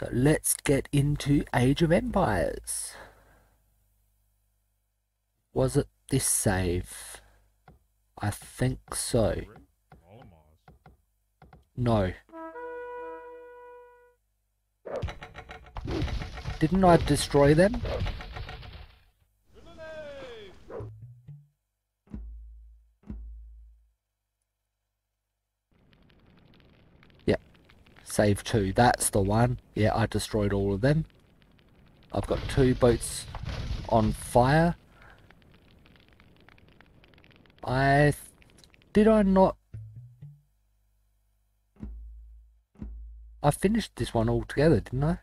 So let's get into Age of Empires. Was it this save? I think so. No. Didn't I destroy them? Yep. Save 2. That's the one. Yeah, I destroyed all of them. I've got 2 boats on fire. Did I not? I finished this one altogether, didn't I?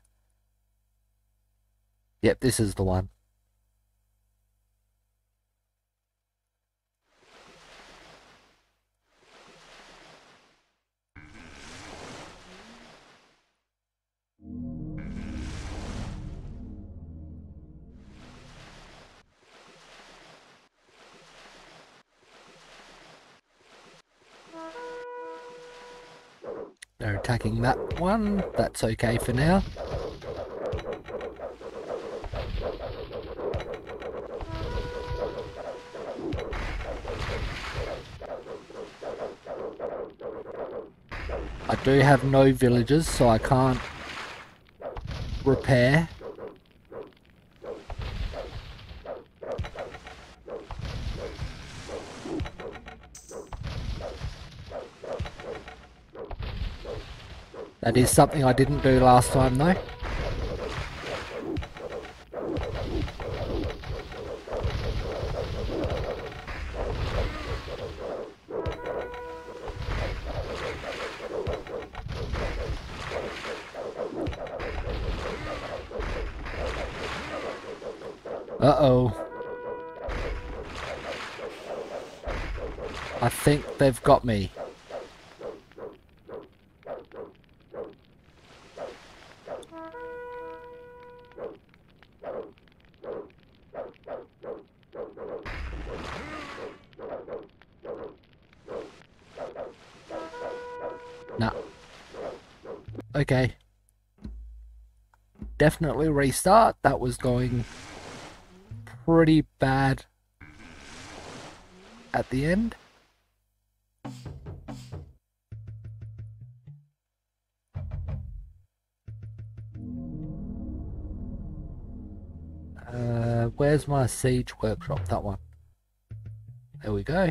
Yep, this is the one. They're attacking that one. That's okay for now. I do have no villagers, so I can't repair. That is something I didn't do last time though. Uh-oh. I think they've got me. Nah. Okay. Definitely restart. That was going pretty bad at the end. Where's my siege workshop? That one. There we go.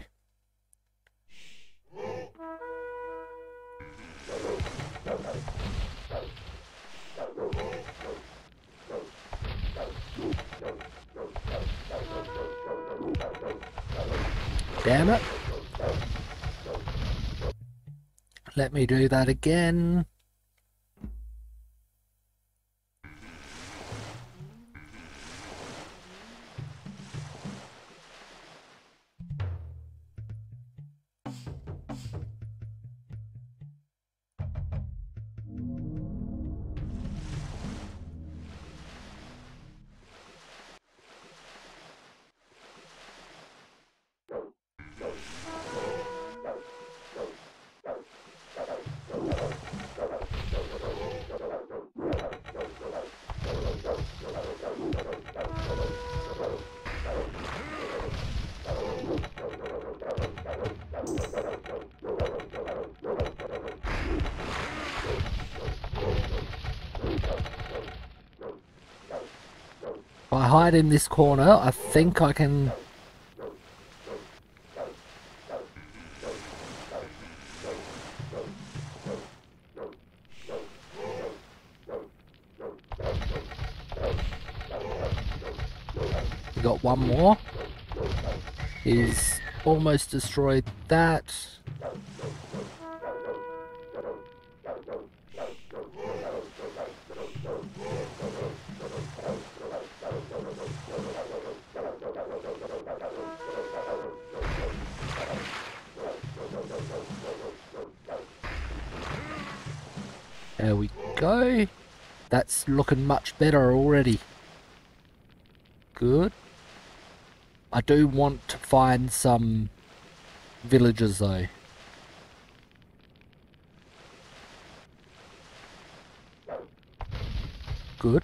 Damn it. Let me do that again. If I hide in this corner, I think I can... We got one more. He's almost destroyed that. There we go. That's looking much better already. Good. I do want to find some villagers though. good.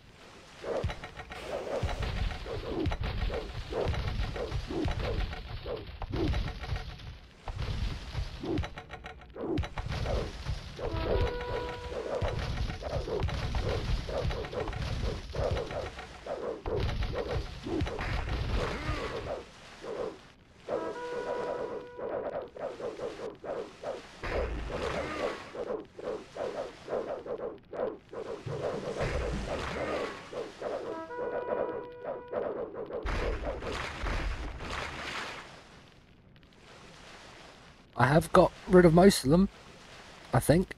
I have got rid of most of them, I think.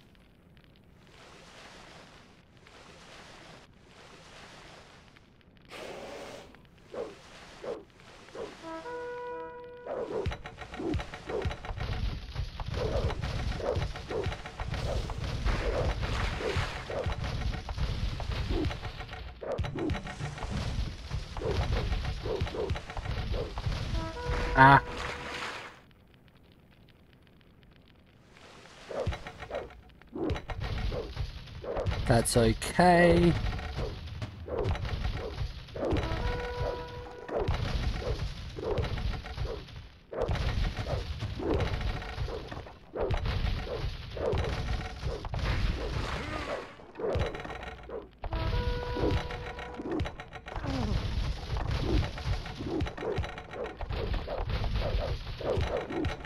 Ah. That's okay.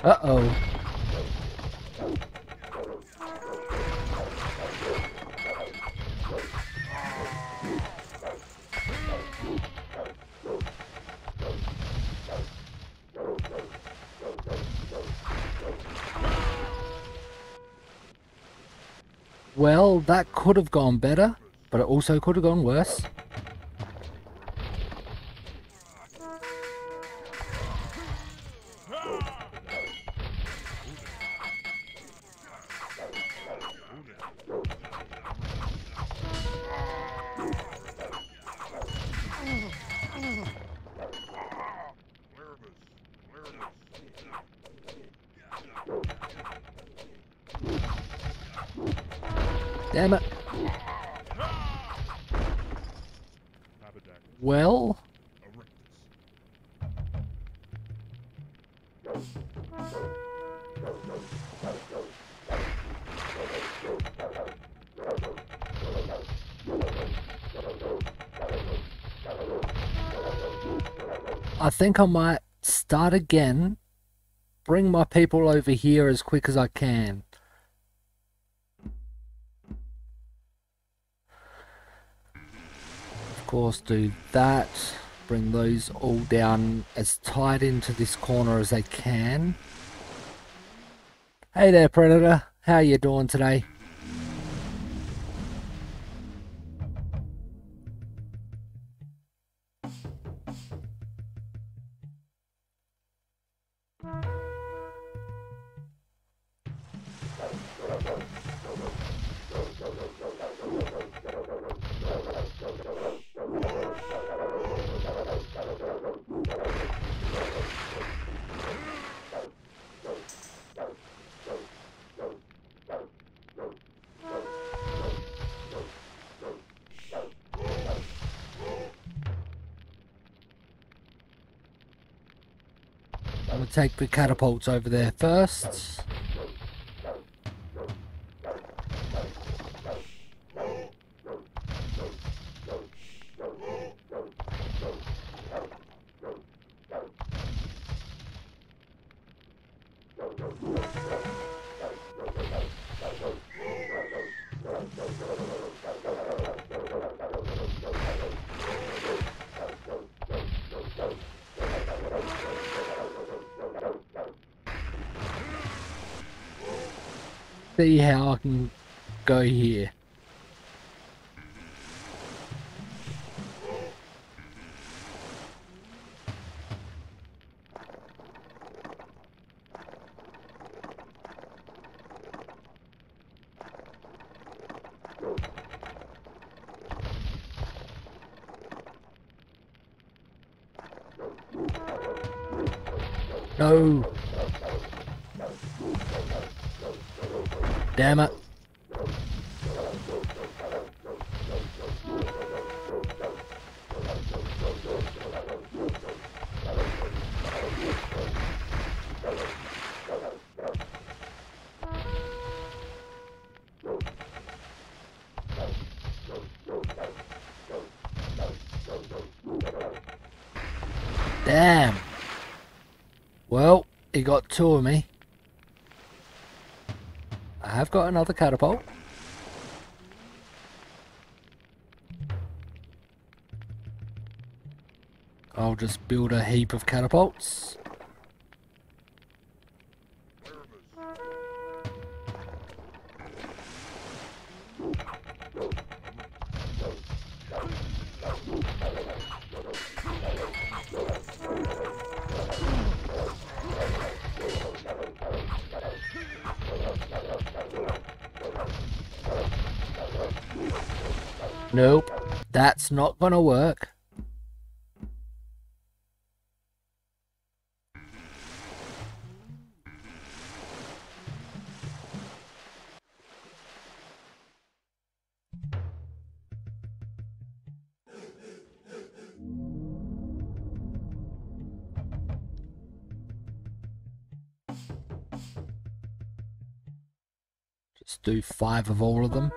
Uh-oh. Well, that could have gone better, but it also could have gone worse. Damn it. Well. I think I might start again, bring my people over here as quick as I can. Of course, do that, bring those all down as tight into this corner as they can. Hey there, Predator, how you doing today? I'm going to take the catapults over there first. See how I can go here. No. Damn it. Damn. Well, he got two of me. I have got another catapult. I'll just build a heap of catapults. Nope, that's not gonna work. Just do 5 of all of them.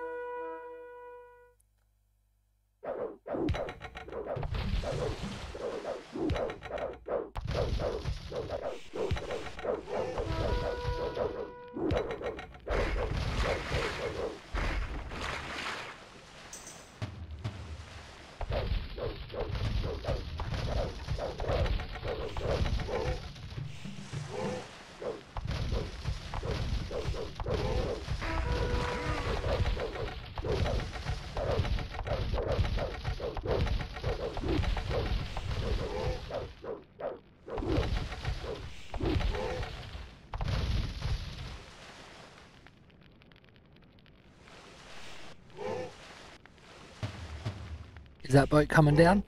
Is that boat coming down?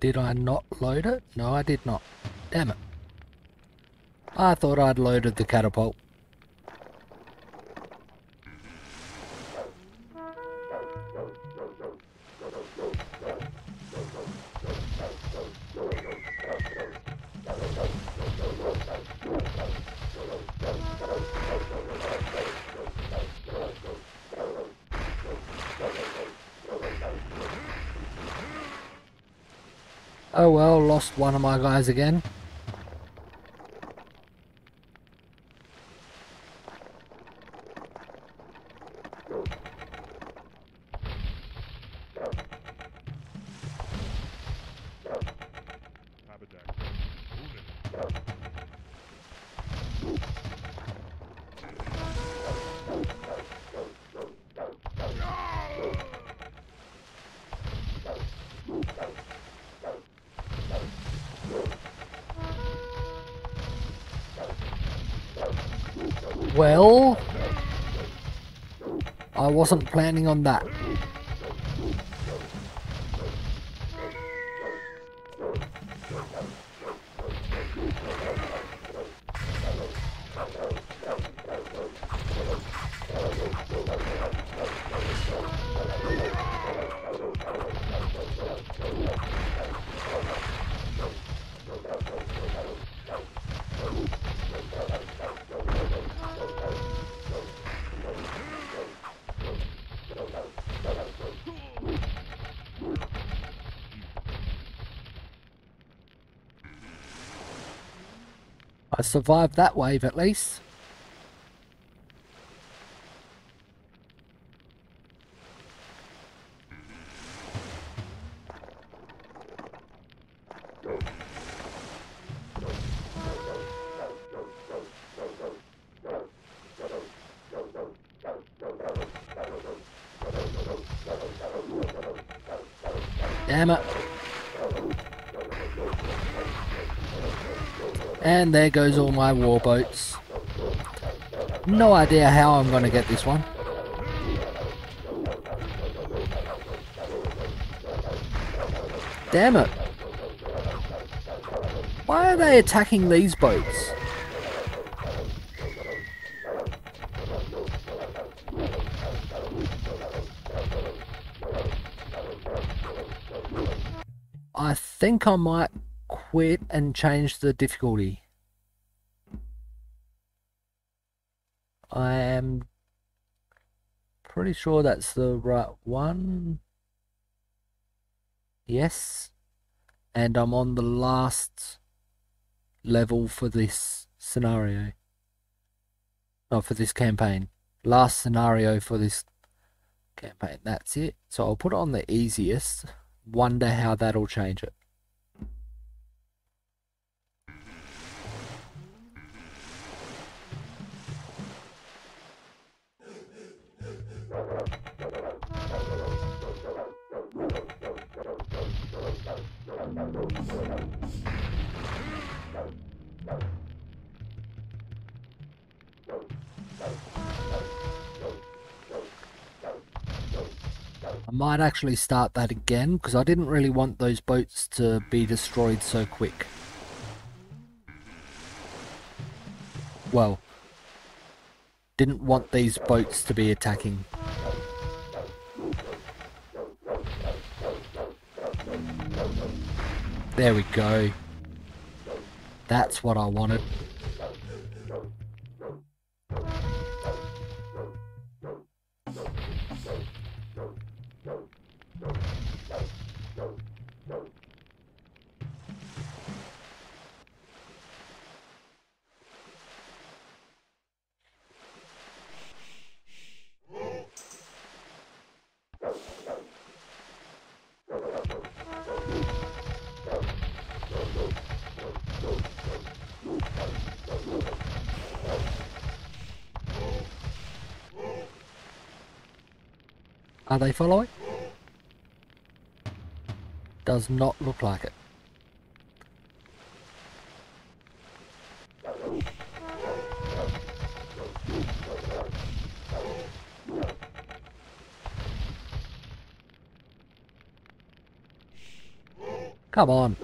Did I not load it? No, I did not. Damn it. I thought I'd loaded the catapult. Oh well, lost one of my guys again. Well, I wasn't planning on that. I survived that wave at least. Damn it. And there goes all my war boats. no idea how I'm gonna get this one. Damn it. Why are they attacking these boats? I think I might quit and change the difficulty. I am pretty sure that's the right one. Yes. And I'm on the last level for this scenario. No, for this campaign. Last scenario for this campaign. That's it. So I'll put it on the easiest. Wonder how that'll change it. I might actually start that again because I didn't really want those boats to be destroyed so quick. Well, didn't want these boats to be attacking. There we go. That's what I wanted. Are they following? Does not look like it. Come on.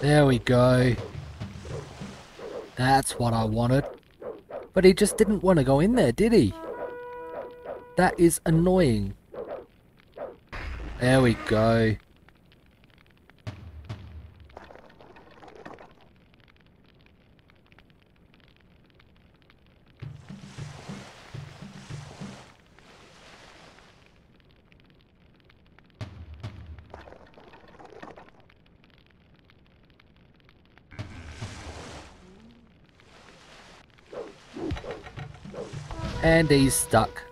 There we go. That's what I wanted. But he just didn't want to go in there, did he? That is annoying. There we go. And he's stuck.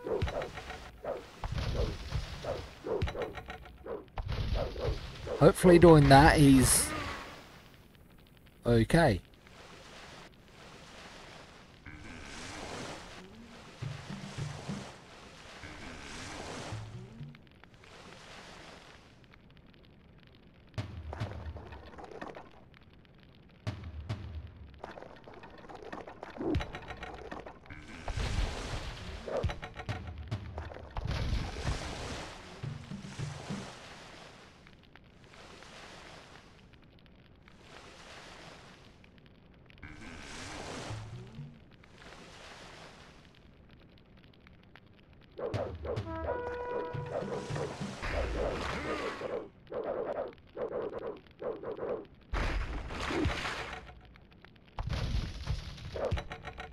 Hopefully doing that he's okay.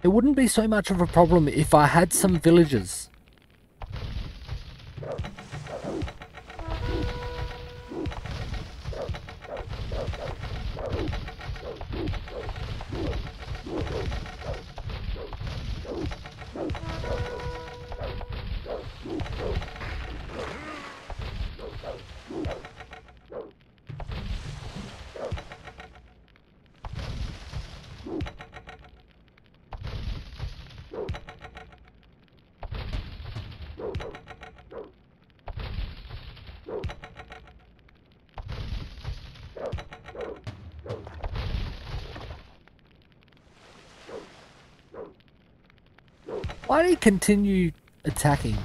It wouldn't be so much of a problem if I had some villagers. Why do you continue attacking?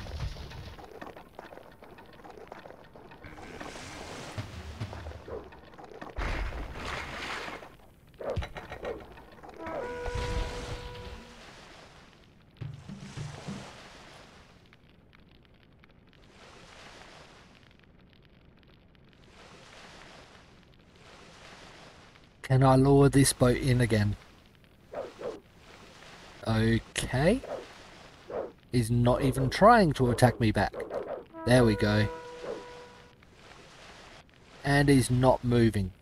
Can I lure this boat in again? Okay. He's not even trying to attack me back. There we go. And he's not moving.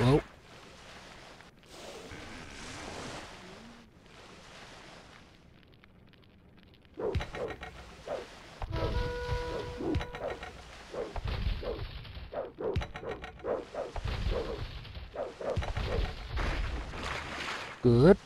Well. Good.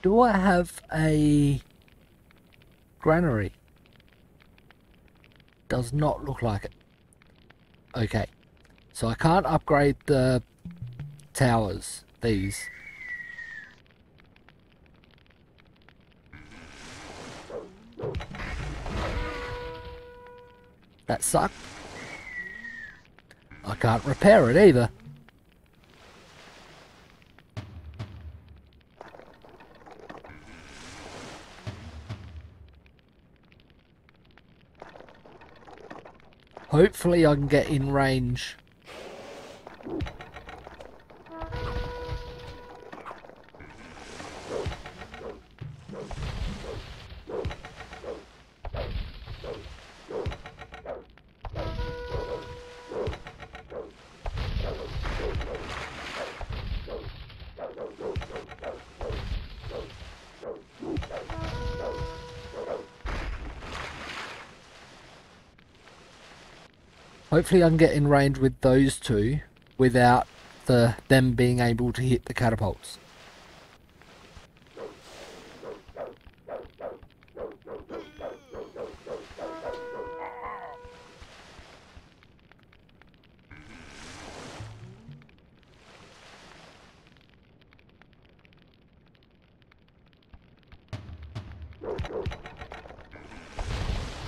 Do I have a granary? Does not look like it. Okay. So I can't upgrade the towers. These. That sucked. I can't repair it either. Hopefully I can get in range. Hopefully I can get in range with those two without them being able to hit the catapults.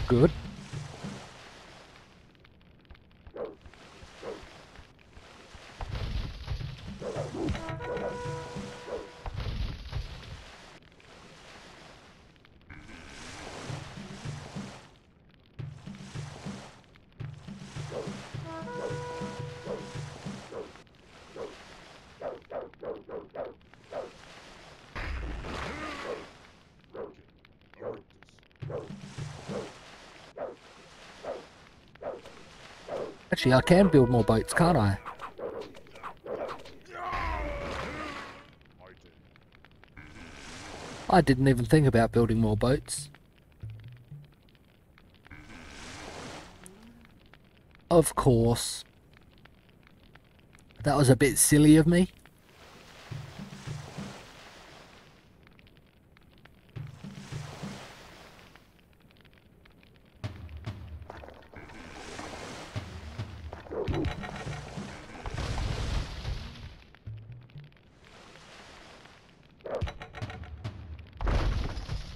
Good. Actually, I can build more boats, can't I? I didn't even think about building more boats. Of course. That was a bit silly of me.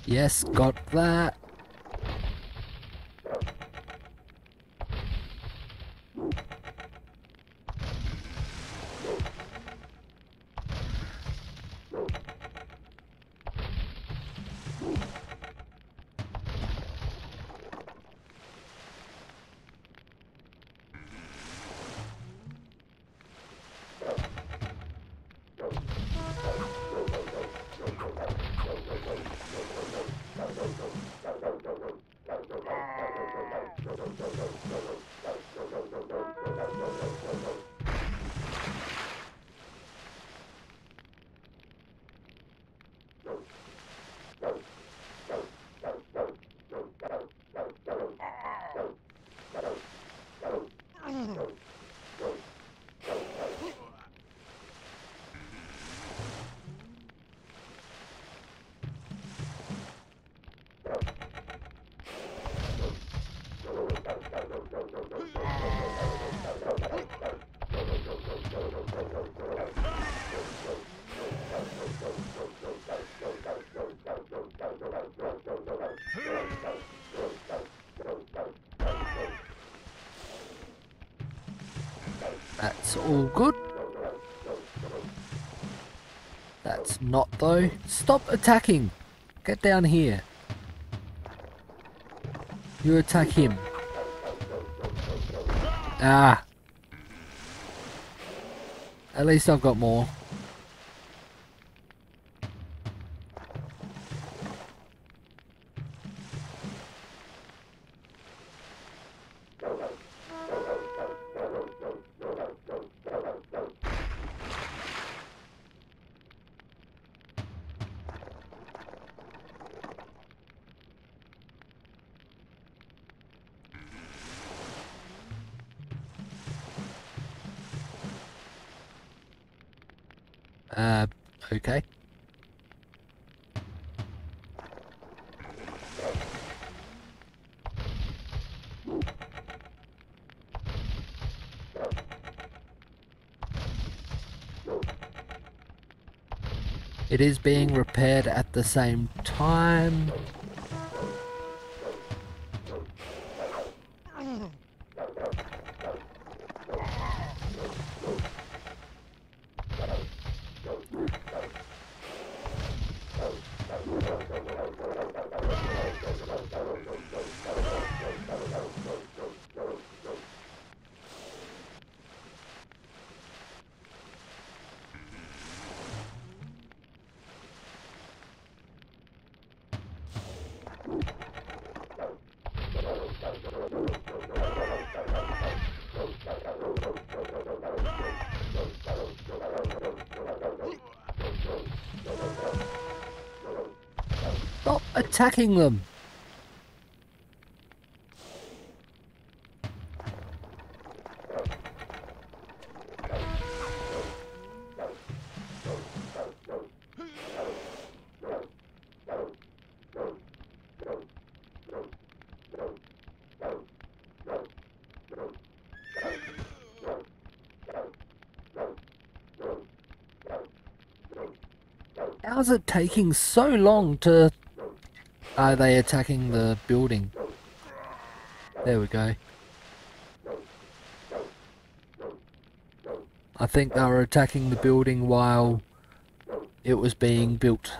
Yes, got that. That's all good. That's not though. Stop attacking. Get down here. You attack him. Ah. At least I've got more. Okay. It is being repaired at the same time. Stop attacking them. How's it taking so long to... Are they attacking the building? There we go. I think they were attacking the building while it was being built.